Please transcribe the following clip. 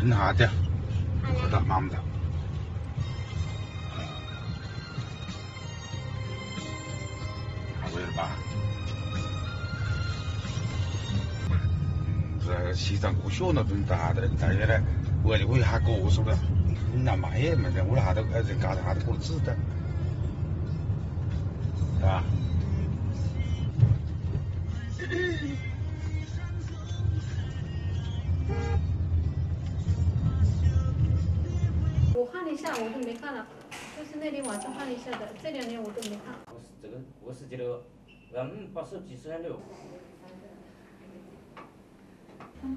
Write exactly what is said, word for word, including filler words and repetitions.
平常的，不到忙的。 시장 고쇼나 둔다 하더래 당연히 우리 우리 하고 오소라 나 많이 했는데 우리 하다 이제 가서 하다 볼 수다 자我看一下我都没看了就是那里晚上看一下的这两年我都没看我是这个我是觉得我们八十几岁了 음.